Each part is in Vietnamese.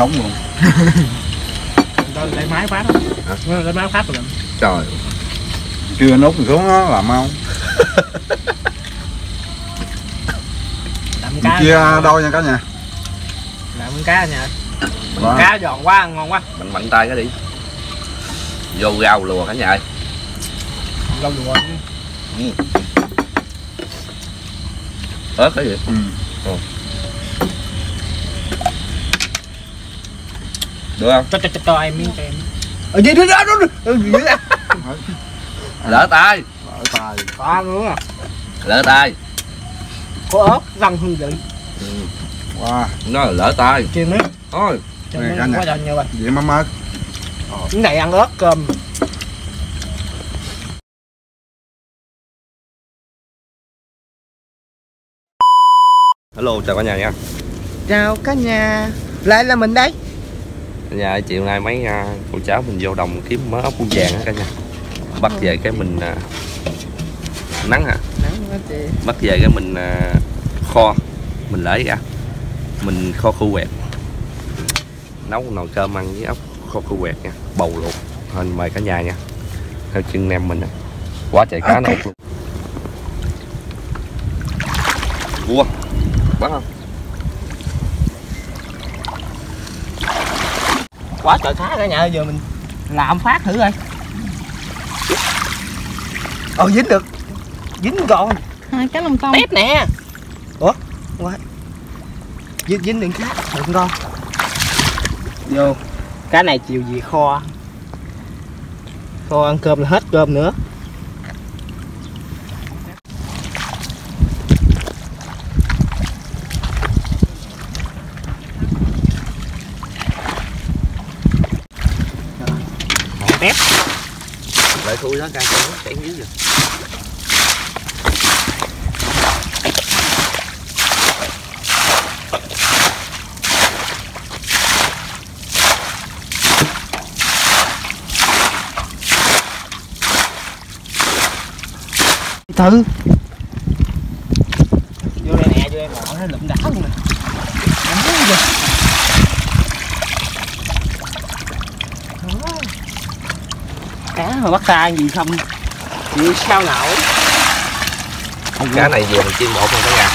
sống luôn. Lấy máy phát đó. Lấy máy phát rồi. Trời. Chưa nốt xuống nó là mau. Chia đôi nha cả nhà. Làm con cá nha. Cá giòn quá, ngon quá. Mình mạnh tay cái đi. Vô rau lùa cả nhà ơi. Rau lùa. Ớt cái gì? Ừ. Được không? Cho em miếng cho em. Ở dưới đó đó. Lỡ tay. Lỡ tay. Có nữa à. Lỡ tay. Có ớt răng hương vị. Wow, nó là lỡ tay. Chiên miếng. Thôi. Này ăn quá nhiều rồi. Vậy mắm ớt. Cái này ăn ớt cơm. Hello, chào cả nhà nha. Chào cả nhà. Lại là mình đây. Cả nhà ơi, chiều nay mấy cô cháu mình vô đồng kiếm mớ ốc bươu vàng á cả nhà. Bắt về cái mình nắng hả? Nắng quá chị. Bắt về cái mình kho, mình lấy ra. Mình kho khô quẹt. Nấu nồi cơm ăn với ốc kho khô quẹt nha, bầu luộc. Thôi mời cả nhà nha. Theo chân nem mình. Quá trời cá nấu luôn. Cua. Bắn không? Quá trời khá cả nhà, giờ mình làm phát thử coi. Ờ dính được. Dính còn. Hai cái lông con. Tép nè. Ủa? Quá. Dính đựng cá, đựng con. Vô. Cái này chiều gì kho. Kho ăn cơm là hết cơm nữa. Tép. Lại thui đó ra con chảy dưới rồi. Thử. Vô đây nè, vô đây bỏ nó lụm đá luôn nè. Cá mà bắt ta gì không chịu sao nổi. Cá này vừa mình chiên bột luôn cả nhà.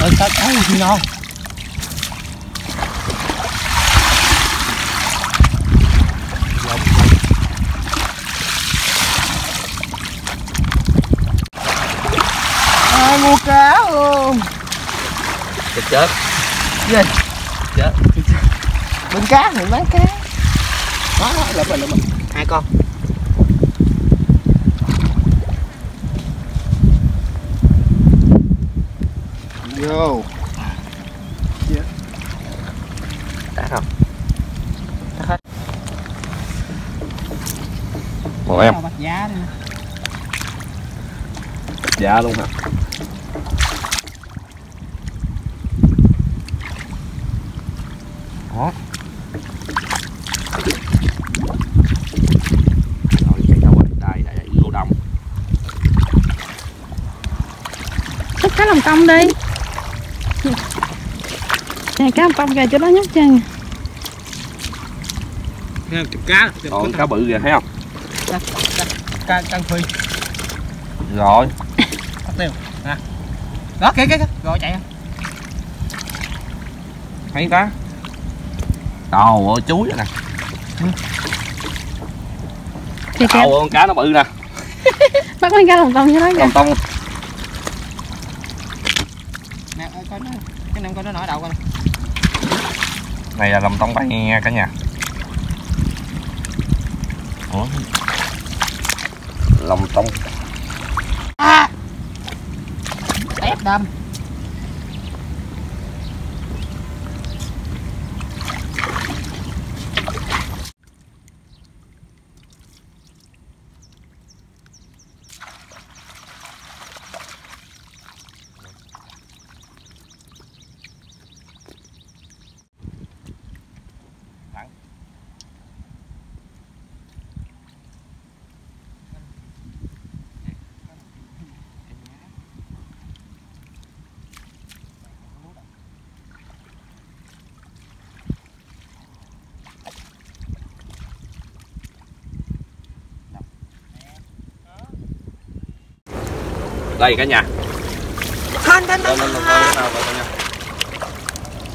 Ơi cá chiên ngon. Ai mua cá luôn. Chết chết. Gì? Chết. Bên cá thì bán cá. Đó, lụm mình. Hai con. Vô. Dạ. Đã không? Đã hết. Một em. Bạch giá luôn. Bạch giá luôn hả? Đó. Rồi chạy đâu rồi? Đây đây đây, ngô đồng. Cắt cá lòng tông đi. Này cá bông kìa, chỗ đó nhấc chân. Cá, còn cá bự kìa thấy không? Cá căng phi. Rồi. Bắt tiêu. Nè. Đó kìa. Rồi chạy. Thấy cá. Trời ơi chuối nè. Trời ơi con cá nó bự nè. Bắt con cá đồng tông như đó kìa. Đồng tông. Nè ơi coi nó. Cái nem coi nó nổi đầu coi. Này là lòng tông bay nha cả nhà. Ủa? Lòng tông. À. Tép đâm. Đây cả nhà.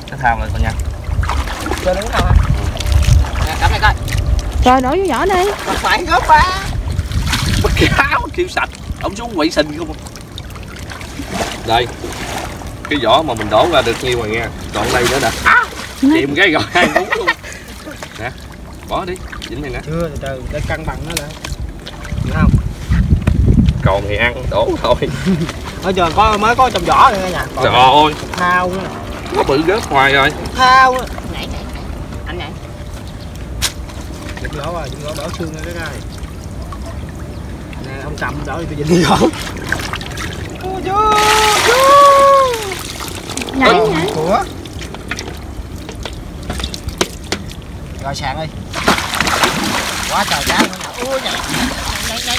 Cái thao này con nha. Chơi đứng nào ha. Nè, cắm này coi. Trời nổi vô nhỏ đi. Còn phải góp ba. Bất cáo kêu sạch. Ổng xuống quậy xình không. Đây. Cái vỏ mà mình đổ ra được nhiêu rồi nha. Còn đây nữa nè. À, tìm cái rồi ăn đúng luôn. Nè. Bỏ đi, dính này nè. Chưa, từ để cân bằng nó lại. Được không? Còn thì ăn đổ thôi. Ở giờ có mới có trong vỏ rồi nha. Trời ơi, thao nữa. Nó bự rớt hoài rồi. Thao nữa. Anh nhảy. Đừng lỗ rồi, đừng lỗ đổ xương ra cái này. Nè, ông cầm đổ đi tôi dính vô. Ôi trời. Nhảy nhảy. Ủa. Rồi sàn đi. Quá trời cá nữa nè. Ôi trời. Nhảy nhảy.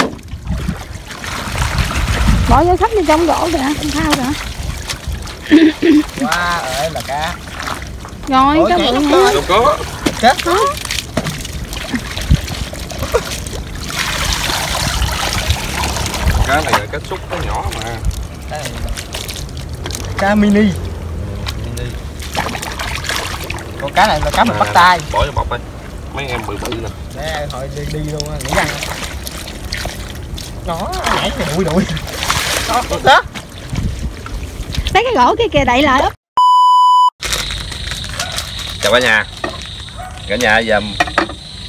Bỏ vô khách đi trong gỗ rồi hả? Trong thao rồi hả? Quá ơi là cá. Rồi cá bự hả? Đâu có. Chết hả? Cá này là cá súc, nó nhỏ mà. Cá này. Cá mini. Mini. Con cá này là cá mình bắt tay. Bỏ vô bọc đi. Mấy em bự bự nè. Để thôi đi đi luôn á, nghĩ rằng. Nó nhảy cái đuổi đuổi. Đó. Lấy cái gỗ kia kìa đậy lại. Chào cả nhà. Cả nhà giờ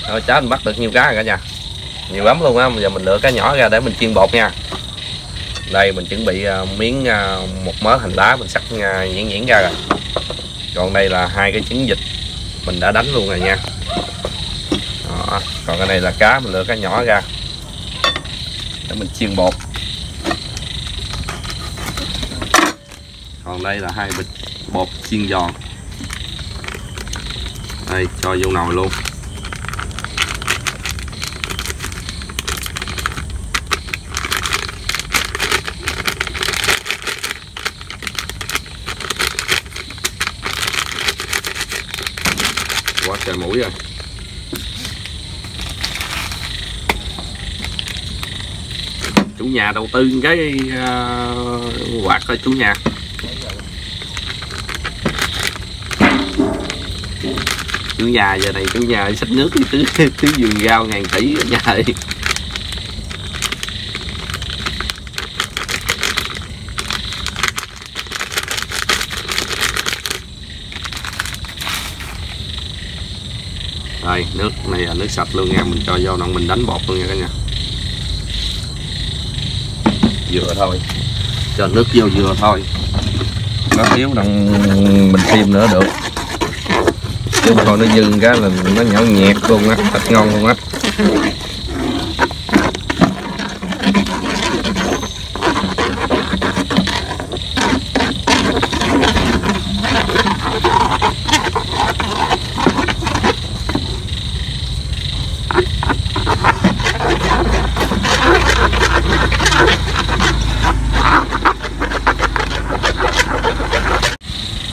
thôi cháu mình bắt được nhiều cá rồi cả nhà. Nhiều lắm luôn á, giờ mình lựa cá nhỏ ra để mình chiên bột nha. Đây mình chuẩn bị miếng một mớ hành lá mình sắc nhuyễn nhuyễn ra rồi. Còn đây là hai cái trứng vịt mình đã đánh luôn rồi nha. Đó. Còn cái này là cá mình lựa cá nhỏ ra để mình chiên bột. Còn đây là hai bịch bột chiên giòn. Đây cho vô nồi luôn. Quá trời mũi rồi. Chủ nhà đầu tư cái quạt thôi chủ nhà. Chủ nhà giờ này chủ nhà xách nước đi tưới vườn rau ngàn tỷ ở nhà ơi. Đây nước này là nước sạch luôn nha, mình cho vô nọng mình đánh bột luôn nha cả nhà. Vừa thôi, cho nước vô vừa thôi. Nó thiếu nọng mình thêm nữa được. Chứ còn nó dừng cái là nó nhỏ nhẹt luôn á, thật ngon luôn á.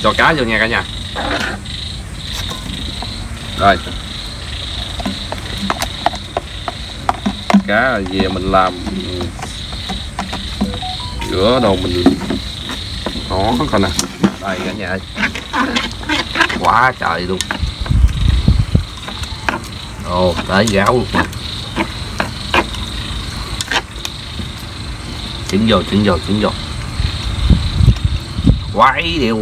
Cho cá vô nha cả nhà. Rồi cá về mình làm rửa đồ mình nó coi nè. Đây cả nhà ơi, quá trời luôn. Ồ để ráo luôn nè. Chuyển vô quay đều.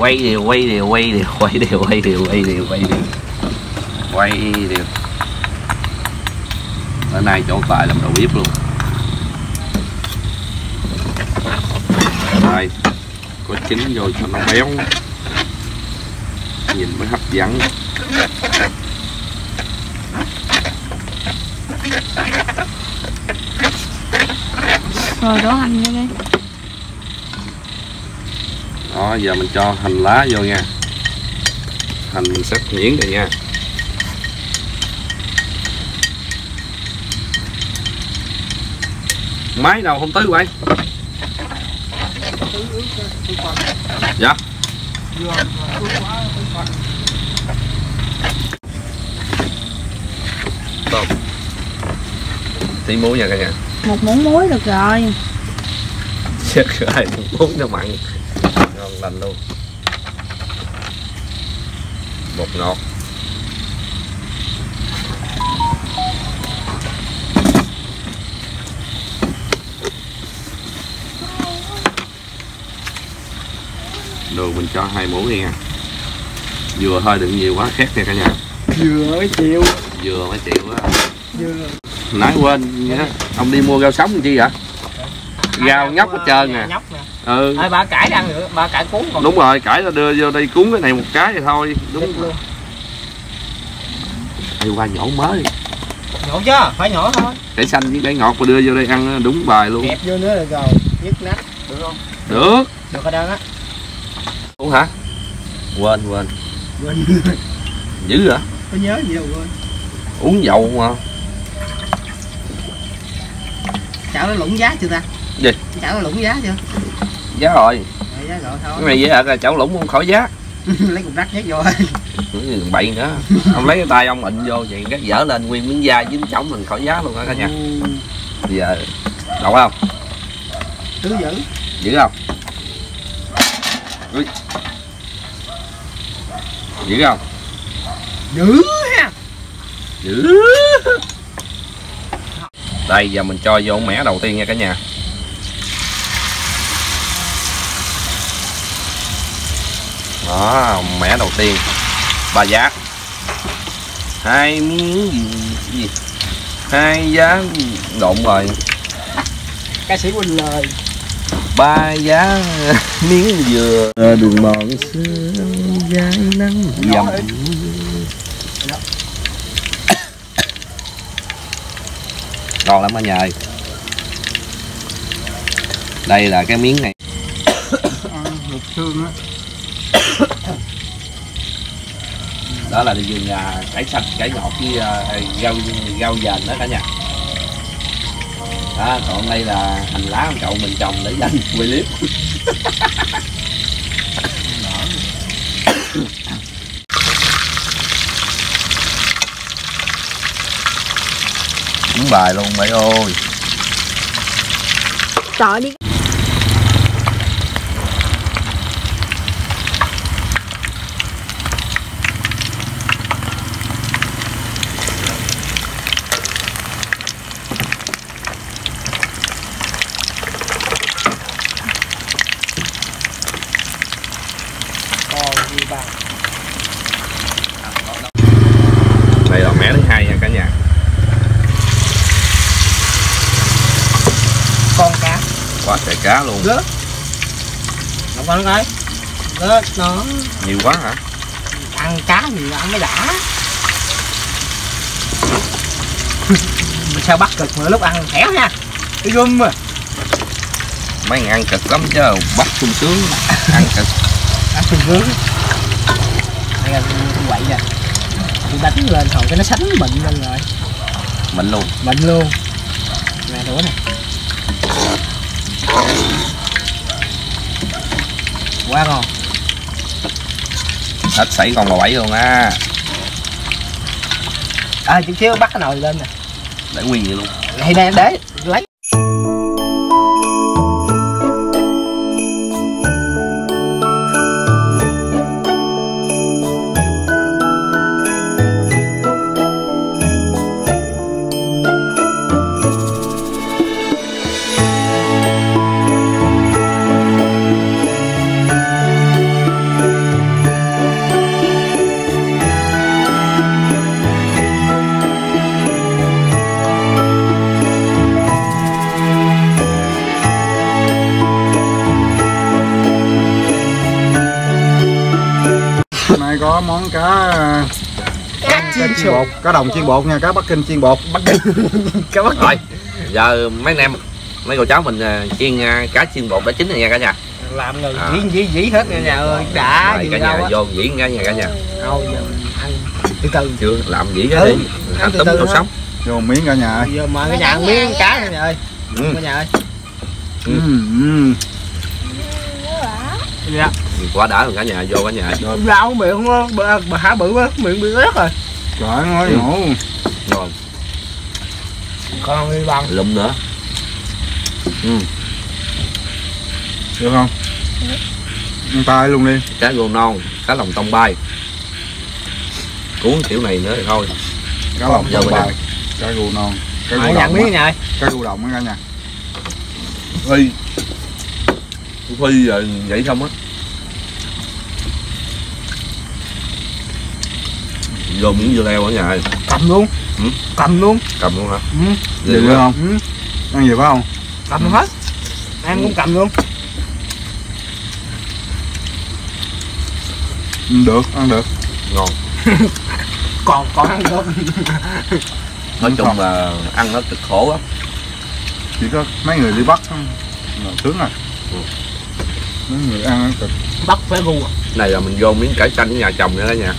Quay đều. Bữa nay chỗ Tài làm đầu bếp luôn. Đây, có chín rồi cho nó béo. Nhìn mới hấp dẫn. Rồi đổ hành vô đi. Đó, giờ mình cho hành lá vô nha. Hành mình xắt nhuyễn rồi nha. Máy nào không tới vậy? Dạ. Tôm. Tí muối nha cả nhà. Một muỗng muối được rồi. Chết rồi, uống nó mặn ngon lành luôn. Bột ngọt đường mình cho 2 muỗng đi nha. Dừa thôi, đừng nhiều quá khét nha cả nhà. Dừa mới chịu á. Nãy quên nhá, ông đi mua rau sống làm chi vậy? Rau nhóc hết trơn nè. Ừ. Ê, bà cải ăn nữa, bà cải cuốn còn. Đúng gì? Rồi, cải là đưa vô đây cuốn cái này một cái vậy thôi, đúng luôn. Đi qua nhổ mớ đi. Nhổ chứ, phải nhổ thôi. Cải xanh với cải ngọt mà đưa vô đây ăn đúng bài luôn. Kẹp vô nữa là rồi, dứt nát, được không? Được. Được ở đơn á. Ủa hả? Quên. Dữ hả? Có nhớ gì đâu quên. Uống dầu mà. Chảo nó lủng giá chưa ta? Gì? Chảo nó lủng giá chưa? Giá rồi. Để giá rồi thôi. Cái này dễ thật là chảo lủng không khỏi giá. Lấy cục rác nhét vô thôi. Bậy nữa. Ông lấy cái tay ông ịnh vô vậy rác dở lên nguyên miếng da dính chỏng mình khỏi giá luôn hả cả nhà. Bây giờ đậu không? Cứ giữ. Giữ không? Ui. Giữ không? Giữ ha. Giữ. Đây giờ mình cho vô mẻ đầu tiên nha cả nhà. Đó, mẻ đầu tiên. 3 giá. 2 miếng gì? 2 giá độn rồi. Ca sĩ Quỳnh lời. 3 giá miếng dừa đường mòn xưa giá nắng dầm. Còn lắm cả nhà ơi. Đây là cái miếng này. Đó là vườn cải xanh, cải ngọt với rau dền đó cả nhà. Đó, còn đây là hành lá ông cậu mình trồng để dành clip. Đúng bài luôn mày ơi. Trời đi. Đây là mẻ thứ hai nha cả nhà. Con cá. Quá trời cá luôn. Rớt. Không có cái. Rớt nó. Nhiều quá hả? Ăn cá nhiều ăn mới đã. Mình sao bắt cực mà lúc ăn thẻo nha. Cái gum à. Mấy người ăn cực lắm chứ bắt sung sướng. Ăn cực. Ăn sung sướng. Ăn quậy nè. Đánh lên còn cái nó sánh mịn lên rồi. Mịn luôn. Mịn luôn. Nè đũa nè. Quá ngon. Hết sảy còn là 7 luôn á. À chút xíu bắt cái nồi lên nè. Để nguyên vậy luôn. Thì nè để lấy. Có món cá chiên bột, cá đồng chiên bột nha, cá Bắc Kinh chiên bột. Cá Bắc Kinh. Rồi, giờ mấy anh em, mấy cô cháu mình chiên cá chiên bột đã chín rồi nha cả nhà. Làm rồi dĩ hết nha nhà ơi, đã gì cả nhà vô dĩ nha cả nhà. Thôi ăn từ từ. Chưa làm dĩ hết đi. Ăn tấm đồ sống. Vô một miếng cả nhà ơi. Giờ mời cả nhà ăn miếng cá nha nhà ơi. Cả nhà ơi. Dạ. Quá đã rồi cả nhà, vô cả nhà. Rau miệng luôn, bà hả bự quá, miệng bị rớt rồi. Trời ơi, nói nhổ. Rồi. Con đi băng. Lụm nữa. Được không? Ăn tay luôn đi. Cá rô non, cá lòng tông bay. Cuốn kiểu này nữa thì thôi. Cá lòng tông bay, cá rô non, cá rô đồng miếng nha. Cá rô đồng cả nhà. Phi. Phi giờ vậy không á. Vô miếng dưa leo ở nhà ơi. Cầm luôn. Ừ? Cầm luôn. Cầm luôn hả? Ừ. Vậy phải không? Ừ. Ăn gì phải không? Cầm hết. Ăn cũng cầm luôn. Được, ăn được. Ngon. còn ăn được. Nói chung không? Là ăn nó cực khổ lắm. Chỉ có mấy người đi bắt không là sướng rồi. Ừ. Mấy người ăn cực. Bắt phải gu. Này là mình vô miếng cải xanh của nhà chồng nữa đó nha.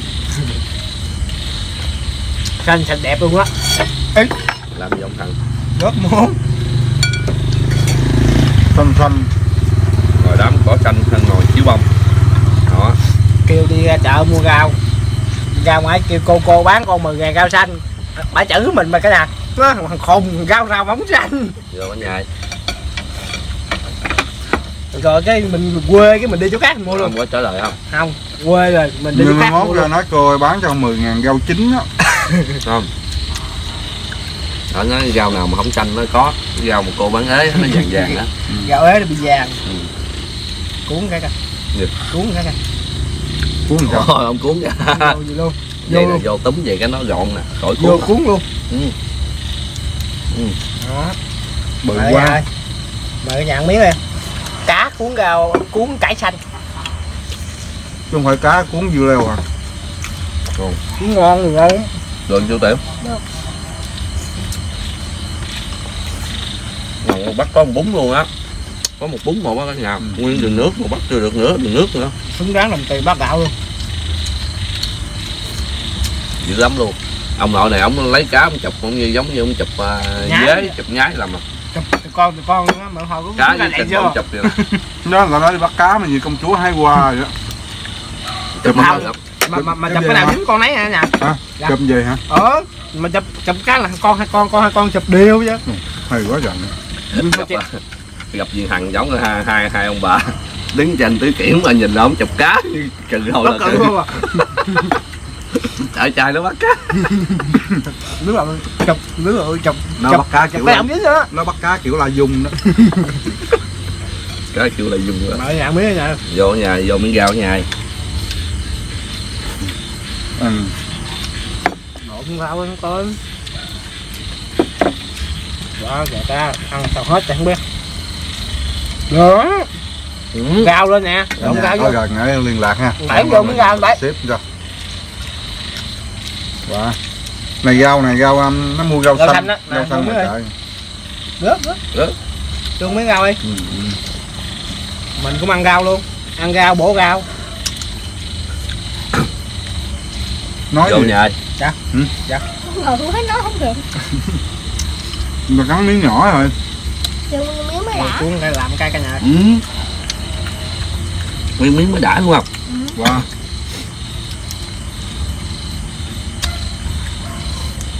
Xanh sạch đẹp luôn á. Làm gì ông thằng? Góp muỗng. Xanh xanh. Rồi đám có xanh thân ngồi chiếu bông. Đó. Kêu đi ra chợ mua rau. Ra ngoài kêu cô bán con 10.000 rau xanh. Bả chữ mình mà cái nè. Nó thằng khùng rau bóng xanh. Rồi anh nhai. Rồi cái mình quê cái mình đi chỗ khác mình mua luôn. Không có trả lời không? Không. Quê rồi mình đi chỗ khác mua luôn. Nói cô bán cho 10.000 rau chín á. Không. Nó nói rau nào mà không xanh nó có. Rau mà cô bán ế nó vàng vàng đó. Rau ế nó bị vàng. Ừ. Cuốn cái coi. Cuốn cái coi. Cuốn sao? Ôi, không cuốn ra. Vô gì luôn. Vô luôn. Vô túm vậy cái nó gọn nè, khỏi cuốn. Vô hả? Cuốn luôn. Ừ. Ừ. Đó. Bự quá. Mời nhận miếng đi. Cá cuốn rau, cuốn cải xanh. Chứ không phải cá cuốn dưa leo à. Còn ngon rồi ơi. Được chưa Tiểu? Được. Bắt có một bún luôn á. Có một bún một các nhà. Nguyên đường nước mà bắt chưa được nữa, đường nước nữa. Xứng đáng đồng tiền bác gạo luôn. Dữ lắm luôn. Ông nội này ông lấy cá ông chụp cũng như giống như ông chụp dế, chụp nhái làm mà. Chụp con luôn á, mà hồi cũng cá với thịt ông chụp vậy đó. Đó là nó đi bắt cá mà như công chúa hái hoa vậy đó. Chụp mà chụp cái nào dính con nấy hả nhà? Hả? Chụp gì hả? Ờ, mà chụp cá là con chụp đều chứ. Hay quá giận. Gặp gì Hằng giống như hai ông bà đứng trên tứ kiểm mà nhìn là ông chụp cá như trừ hồi là luôn à. Tại trai nó bắt cá. Nước là chụp nó bắt cá kiểu là nó bắt cá kiểu là dùng đó. Cá kiểu là dùng đó. Mở nhà miếng nha. Vô nhà, vô miếng rau nhà. Ừ. Nộm rau không coi. Đó, người ta ăn sao hết chẳng biết. Đó. Ừ. Rau lên nè. Rau vô. Rồi nãy liên lạc ha. Nãy vô miếng rau đấy. Xếp cho. Wow. Này rau nó mua rau xanh. Rau xanh mà trời. Rớt. Tương miếng rau đi. Ừ. Mình cũng ăn rau luôn. Ăn rau bổ rau. Nói vô nhà. Dạ. Ừ. Dạ. Ngờ tôi thấy nó không được. Mà cắn miếng nhỏ rồi. Miếng mới đã. Cuốn cái làm cái nhà. Ừ. Miếng mới đã đúng không? Ừ. Wow.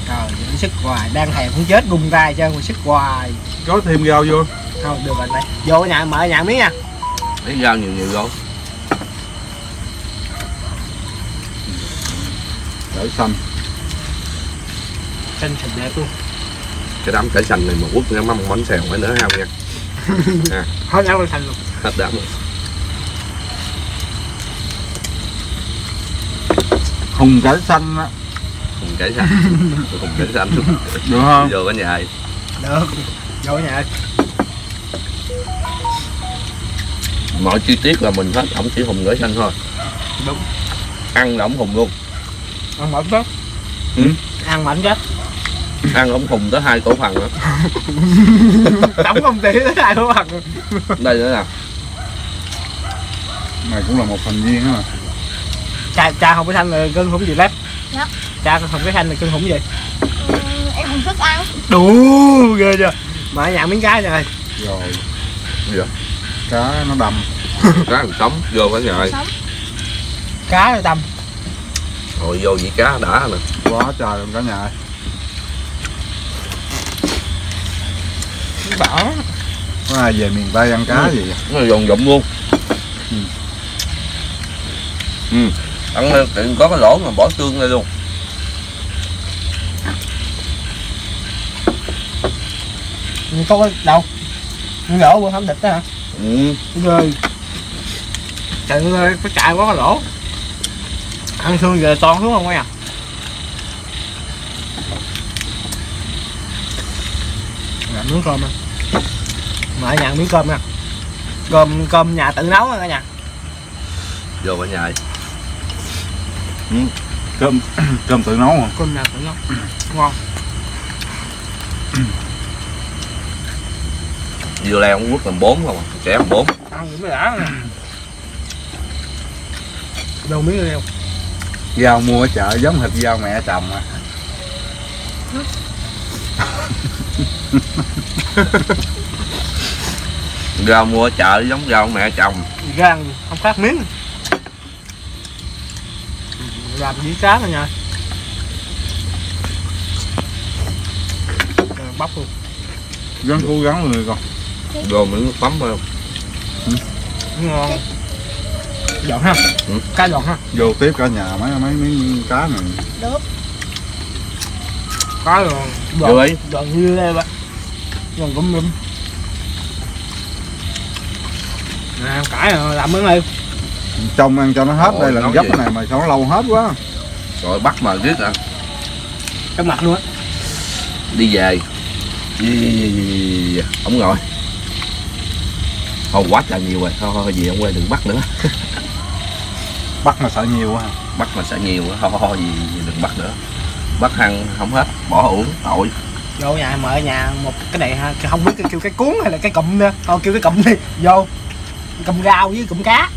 Trời, những sức hoài, đang thèm cũng chết gung tay cho người sức hoài. Có thêm rau vô. Không, được rồi mày. Vô nhà mở nhà miếng nha. Lấy rau nhiều vô. Cải xanh. Xanh thật đẹp luôn. Cái đám cải xanh này mà quất nó mắm bánh xèo phải nữa hao nha. À. Hết đám cải xanh luôn. Hết đám luôn. Hùng cải xanh á. Hùng cải xanh. Hùng cải xanh luôn. Được không? Vô cả nhà ơi. Được. Vô cả nhà ơi. Mọi chi tiết là mình hết, ổng chỉ hùng cải xanh thôi. Đúng. Ăn là ổng hùng luôn. Ăn mỏng chết. Ừ. Ăn mỏng chết. Ăn ổng hùng tới 2 cổ phần nữa. Tổng công ty tới 2 cổ phần. Đây nữa nè. Này cũng là một thành viên đó mà. Cha không phải thanh là cưng hủng gì lép. Dạ. Cha không phải thanh là cưng hủng gì. Ừ, em không thích ăn. Đủ ghê chưa. Mà nhà miếng cá rồi. Rồi. Dạ. Cá nó đầm. Cá còn sống vô cả rồi. Cá nó đầm. Rồi vô vị cá đã nè. Quá trời luôn cả nhà. Bảo Có ai về miền Tây ăn cá gì vậy? Nó giòn rụm luôn. Ăn tiện có cái lỗ mà bỏ tương đây luôn. Có cái đâu? Lỗ bữa hấm thịt đó hả? Rồi. Trời ơi, phải chạy quá cái lỗ. Ăn xương về toàn đúng không mấy à? Làm miếng cơm nè. Mở nhà miếng cơm nè. Cơm nhà tự nấu cả nhà. Vô cả nhà. Cơm tự nấu hả? Cơm nhà tự nấu. Ngon. Dưa leo cũng quất làm 4 không à, trẻ làm 4. Ăn cũng mới đã nè. Đâu miếng leo. Rau mua ở chợ giống thịt rau mẹ trồng à. Rau mua ở chợ giống rau mẹ trồng. Gan không khác miếng. Làm dĩa cá rồi nha. Bắp luôn. Gắn cố gắng người con. Đồ miếng nước mắm phải không? Ngon. Giòn ha. Cá giòn ha. Vô tiếp cả nhà mấy miếng cá này. Được. Cá rồi. Giòn như đây bạn. Giòn cũng lắm. Nè, cải rồi, làm miếng đi. Trong ăn cho nó hết. Ôi, đây là gấp cái này mà sao nó lâu hết quá. Rồi bắt mà riết à. Cái mặt luôn á. Đi về. Ổng rồi. Thôi quá trời nhiều rồi, thôi gì ông quê đừng bắt nữa. Bắt mà sợ nhiều quá. Bắt mà sợ nhiều quá, thôi gì đừng bắt nữa. Bắt ăn không hết, bỏ uổng, tội. Vô nhà mở nhà một cái này ha, không biết kêu cái cuốn hay là cái cụm nữa. Thôi kêu cái cụm đi, vô. Cụm rau với cụm cá.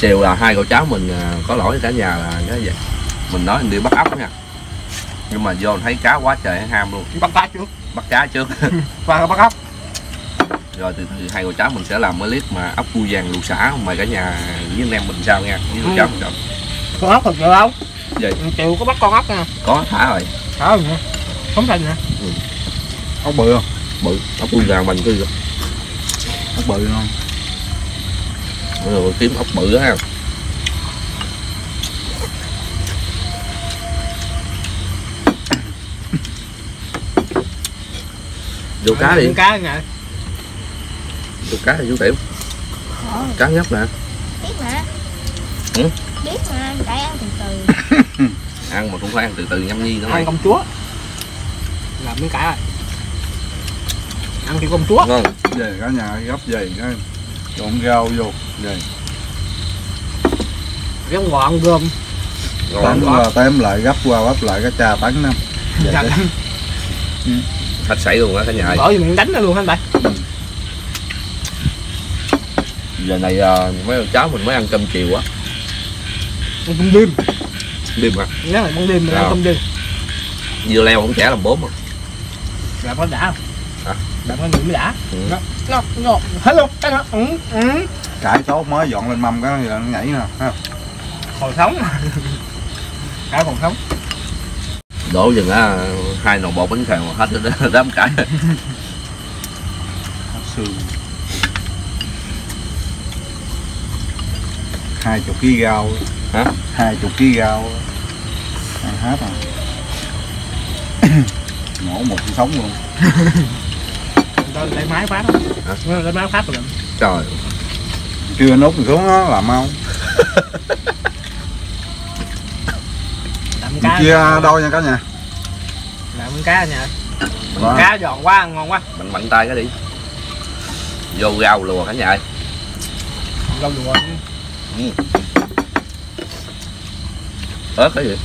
Điều là hai cậu cháu mình có lỗi với cả nhà là cái gì? Mình nói mình đi bắt ốc nha. Nhưng mà vô mình thấy cá quá trời ham luôn. Bắt cá trước. Bắt cá trước. Và bắt ốc. Rồi từ hai cậu cháu mình sẽ làm cái clip mà ốc cua vàng lụa xả, mời cả nhà với anh em mình sao nha. Với cậu cháu mình sao. Con ốc thật chịu không? Gì? Chịu có bắt con ốc nha. Có thả rồi. Thả rồi nha. Không thành nha. Ốc bự không? Bự. Ốc cua vàng mình cứ. Ốc bự không? Rồi kiếm ốc bự đó ha. Vô cá đi. Vô cá nè. Vô cá thì vô tiểu. Cá nhấp nè. Biết mà. Biết mà, phải ăn từ từ. Ăn mà cũng phải ăn từ từ nhâm nhi nữa. Ăn công chúa. Làm miếng cá rồi. Ăn thì công chúa. Rồi, về cả nhà gấp về cái trộn rau vô đây. Cái ngọn gom. Rồi tém lại gấp qua gấp lại cái trà tấn năm. Hết sảy luôn á cả nhà. Bỏ vô miệng đánh nó luôn hả anh bạn? Giờ này mấy con cháu mình mới ăn cơm chiều á. Ăn cơm đêm. Đêm hả? Nếu là ăn đêm mình ăn cơm đêm. Dưa leo cũng trẻ làm 4 không? Làm có đã không? Hả? Làm có mới đã. Nó ngọt hết luôn cái nó cải sốt mới dọn lên mâm cái nó nhảy nè ha, còn sống cải còn sống đổ dừng á, hai nồi bột bánh xèo hết đám cải xương 20 kg rau hả, 20 kg rau ăn hết rồi nổ một sống luôn. Lấy máy phát đó. Hả? Lấy máy phát rồi. Trời. Chưa nút mình xuống đó làm không? Làm chia đôi nha cả nhà. Làm cá nha. Cá giòn quá, ngon quá. Mình bận tay cái đi. Vô rau lùa cả nhà ơi. Rau lùa. Ớt cái gì?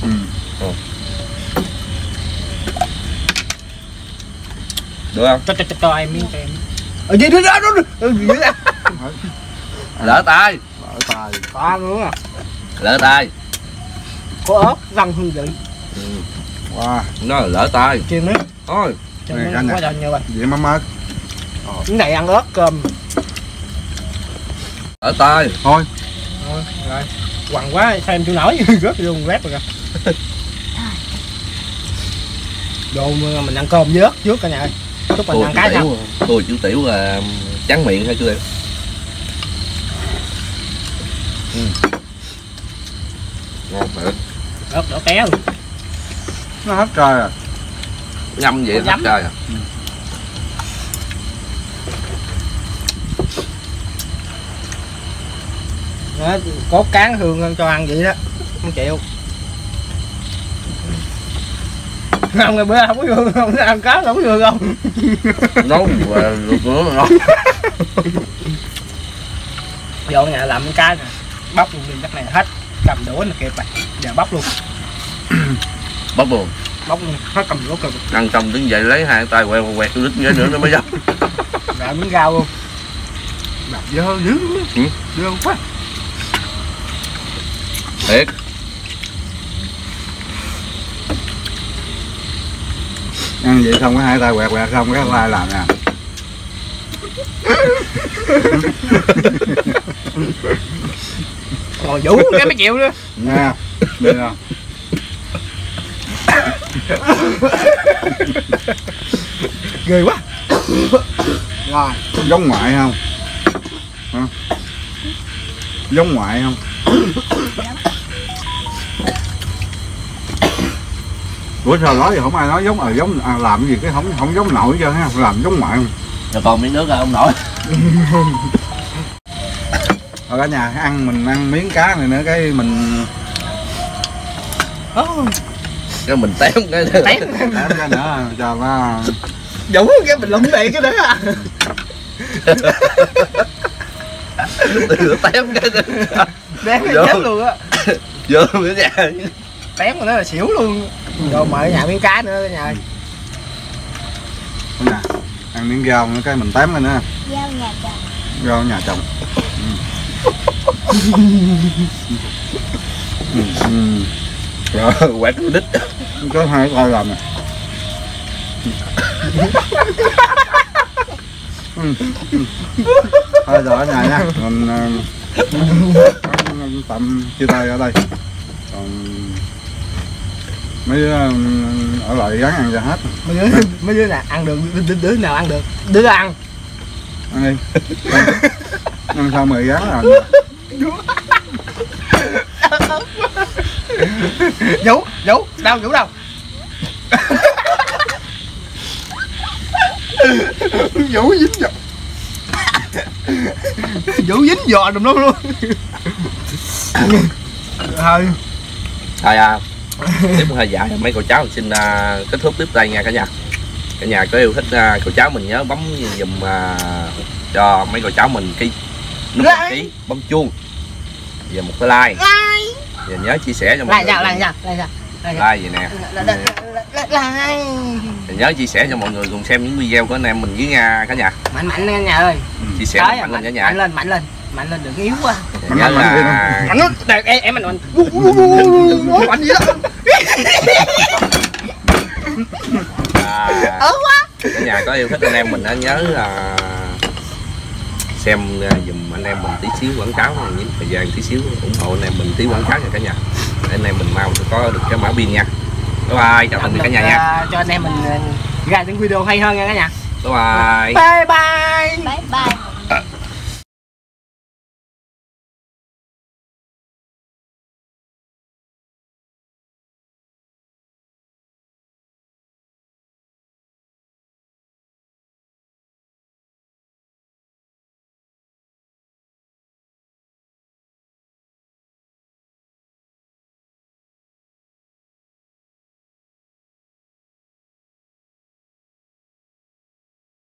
Được không? Cho em miếng em. Ở dưới đó đó. Lỡ tay. Lỡ tay nữa. Lỡ tay. Có ớt răng hương vị. Wow, nó là lỡ tay. Chiên miếng. Thôi, này cả nhà. Vậy mắm ớt. Cái này ăn ớt cơm. Lỡ tay. Thôi. Rồi. Quằn quá xem chưa nổi rớt vô rác rồi kìa. Đồ mình ăn cơm nhớt trước cả nhà ơi. Lúc mình ăn cái nào. Tôi chữ tiểu là trắng miệng thôi chưa em. Ngon thiệt. Đỡ, đỡ té luôn. Nó hết trời à. Nhâm vậy hết trời à. Đó, cốt cán hương hơn cho ăn vậy đó. Không chịu. Không ngày bữa không có hương không, ăn cá không có hương không. Nấu bữa mà ngon. Vô nhà làm cái nè, bóc luôn đi đất này hết, cầm đũa là kịp rồi, giờ bóc luôn. Bóc luôn. Bóc luôn, hết cầm đũa kịp. Ăn xong đứng dậy lấy hai tay quẹt quẹt lít nhớ nữa nó mới dốc. Rồi miếng rau luôn. Đập dơ dữ lắm. Dơ quá. Thiệt. Ăn vậy không có hai tay quẹt quẹt không cái tay làm nè. Còn vũ cái mới chịu nữa. Nè, đây nè. Ghê quá. Rồi, giống ngoại không? Hả? Giống ngoại không? Bữa sau nói thì không ai nói giống giống làm gì cái không giống nội chứ ha, làm giống ngoại không. Rồi còn miếng nước là ông nội. Ở cả nhà ăn mình ăn miếng cá này nữa cái mình cái mình tém cái nữa. Tém cái nữa cho nó dũng cái mình lủng bề cái nữa. Từ tém cái nữa. Tém cái chết luôn á. Vô miếng nhà. Tém nó là xỉu luôn. Rồi mở nhà miếng cá nữa cả nhà. Nè, ăn miếng rau nữa cái mình tém lên nữa. Rau nhà chồng. Rau nhà chồng. Rồi quẹt đít. Có hai coi làm nè. Thôi rồi ở nhà nha. Mình tạm chia tay ở đây. Còn mấy đứa ở lại gắn ăn ra hết. Mấy đứa nào ăn được, đứa nào ăn được, đứa ăn. Ăn đi. Ăn xong rồi gắn rồi. Vũ, Vũ đâu? Vũ dính vô. Vũ dính giò đùm nó luôn. Thôi. Thôi à. Tiếp hơi dài mấy cậu cháu xin kết thúc tiếp đây nha cả nhà. Cả nhà có yêu thích cậu cháu mình nhớ bấm dùm cho mấy cậu cháu mình cái nút đăng ký, bấm chuông và một cái like. Và nhớ chia sẻ cho mọi người. Like vậy nè. Và nhớ chia sẻ cho mọi người cùng xem những video của anh em mình với nha cả nhà. Mạnh mạnh lên nhà ơi. Chia sẻ mạnh lên cả nhà. Mạnh lên đừng yếu quá. Nhớ là mạnh lắm. Em mình mạnh gì đó. Cả nhà có yêu thích anh em mình nhớ là xem dùm anh em mình tí xíu quảng cáo, những thời gian tí xíu ủng hộ anh em mình tí quảng cáo nha cả nhà, để anh em mình mau có được cái mã pin nha. Bye bye, chào tạm biệt cả nhà nha. Cho anh em mình ra những video hay hơn nha cả nhà. Bye bye. Bye bye.